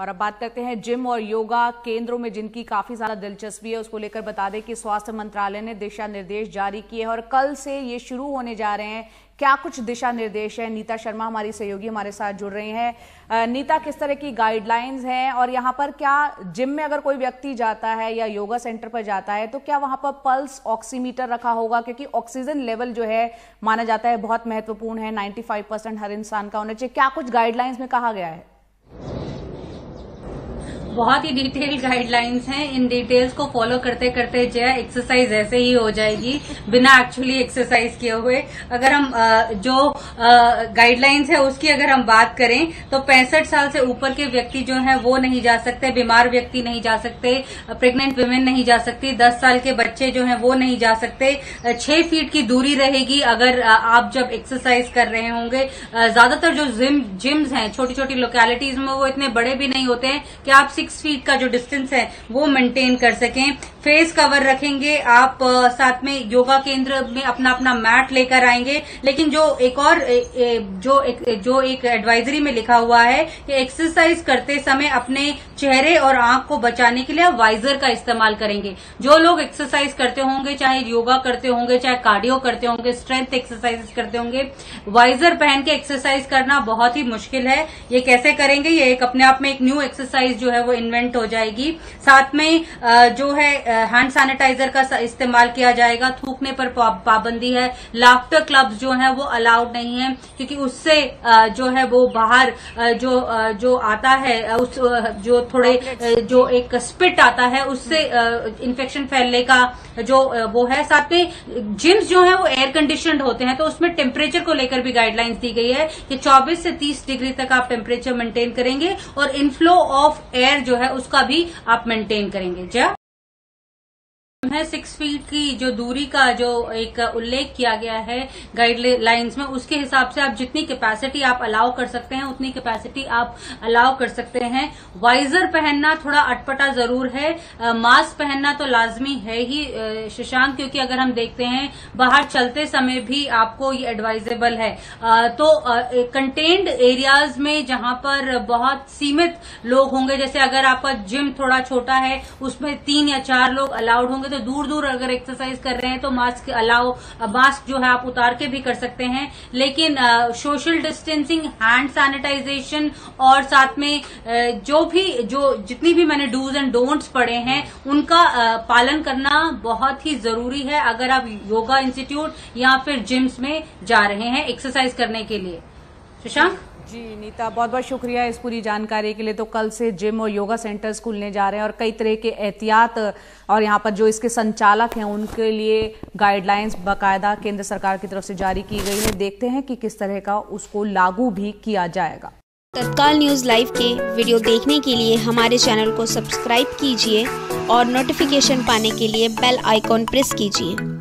और अब बात करते हैं जिम और योगा केंद्रों में जिनकी काफी ज्यादा दिलचस्पी है, उसको लेकर बता दें कि स्वास्थ्य मंत्रालय ने दिशा निर्देश जारी किए हैं और कल से ये शुरू होने जा रहे हैं। क्या कुछ दिशा निर्देश हैं? नीता शर्मा हमारी सहयोगी हमारे साथ जुड़ रही हैं। नीता, किस तरह की गाइडलाइंस हैं और यहाँ पर क्या जिम में अगर कोई व्यक्ति जाता है या योगा सेंटर पर जाता है तो क्या वहां पर पल्स ऑक्सीमीटर रखा होगा? क्योंकि ऑक्सीजन लेवल जो है माना जाता है बहुत महत्वपूर्ण है, 95% हर इंसान का होना चाहिए। क्या कुछ गाइडलाइंस में कहा गया है? बहुत ही डिटेल गाइडलाइंस हैं। इन डिटेल्स को फॉलो करते करते जो है एक्सरसाइज ऐसे ही हो जाएगी बिना एक्चुअली एक्सरसाइज किए हुए। अगर हम जो गाइडलाइंस है उसकी अगर हम बात करें तो 65 साल से ऊपर के व्यक्ति जो है वो नहीं जा सकते, बीमार व्यक्ति नहीं जा सकते, प्रेग्नेंट वुमेन नहीं जा सकती, 10 साल के बच्चे जो है वो नहीं जा सकते। 6 फीट की दूरी रहेगी अगर आप जब एक्सरसाइज कर रहे होंगे। ज्यादातर जो जिम्स हैं छोटी छोटी लोकेलिटीज में वो इतने बड़े भी नहीं होते हैं कि आप 6 फीट का जो डिस्टेंस है वो मेंटेन कर सकें। फेस कवर रखेंगे आप, साथ में योगा केंद्र में अपना अपना मैट लेकर आएंगे। लेकिन जो एक और जो एक एडवाइजरी में लिखा हुआ है कि एक्सरसाइज करते समय अपने चेहरे और आंख को बचाने के लिए आप वाइजर का इस्तेमाल करेंगे। जो लोग एक्सरसाइज करते होंगे, चाहे योगा करते होंगे, चाहे कार्डियो करते होंगे, स्ट्रेंथ एक्सरसाइज करते होंगे, वाइजर पहन के एक्सरसाइज करना बहुत ही मुश्किल है। ये कैसे करेंगे, ये एक अपने आप में एक न्यू एक्सरसाइज जो है इन्वेंट हो जाएगी। साथ में जो है हैंड सैनिटाइजर का इस्तेमाल किया जाएगा। थूकने पर पाबंदी है। लाफ्टर क्लब्स जो है वो अलाउड नहीं है क्योंकि उससे जो है वो बाहर जो आता है उस जो थोड़े जो एक स्पिट आता है उससे इन्फेक्शन फैलने का जो वो है। साथ में जिम्स जो है वो एयर कंडीशनड होते हैं तो उसमें टेम्परेचर को लेकर भी गाइडलाइंस दी गई है कि 24 से 30 डिग्री तक आप टेम्परेचर मेंटेन करेंगे और इनफ्लो ऑफ एयर जो है उसका भी आप मेंटेन करेंगे। जब 6 फीट की जो दूरी का जो एक उल्लेख किया गया है गाइडलाइंस में, उसके हिसाब से आप जितनी कैपेसिटी आप अलाउ कर सकते हैं उतनी कैपेसिटी आप अलाउ कर सकते हैं। वाइजर पहनना थोड़ा अटपटा जरूर है। मास्क पहनना तो लाजमी है ही शशांक, क्योंकि अगर हम देखते हैं बाहर चलते समय भी आपको ये एडवाइजेबल है। तो कंटेन्ड एरियाज में जहां पर बहुत सीमित लोग होंगे, जैसे अगर आपका जिम थोड़ा छोटा है उसमें 3 या 4 लोग अलाउड होंगे तो दूर दूर अगर एक्सरसाइज कर रहे हैं तो मास्क जो है आप उतार के भी कर सकते हैं। लेकिन सोशल डिस्टेंसिंग, हैंड सैनिटाइजेशन और साथ में जितनी भी मैंने डूज एंड डोंट्स पढ़े हैं उनका पालन करना बहुत ही जरूरी है अगर आप योगा इंस्टीट्यूट या फिर जिम्स में जा रहे हैं एक्सरसाइज करने के लिए। शशांक जी, नीता बहुत बहुत शुक्रिया इस पूरी जानकारी के लिए। तो कल से जिम और योगा सेंटर्स खुलने जा रहे हैं और कई तरह के एहतियात और यहाँ पर जो इसके संचालक हैं उनके लिए गाइडलाइंस बाकायदा केंद्र सरकार की तरफ से जारी की गई है। देखते हैं कि किस तरह का उसको लागू भी किया जाएगा। तत्काल न्यूज लाइव के वीडियो देखने के लिए हमारे चैनल को सब्सक्राइब कीजिए और नोटिफिकेशन पाने के लिए बेल आइकॉन प्रेस कीजिए।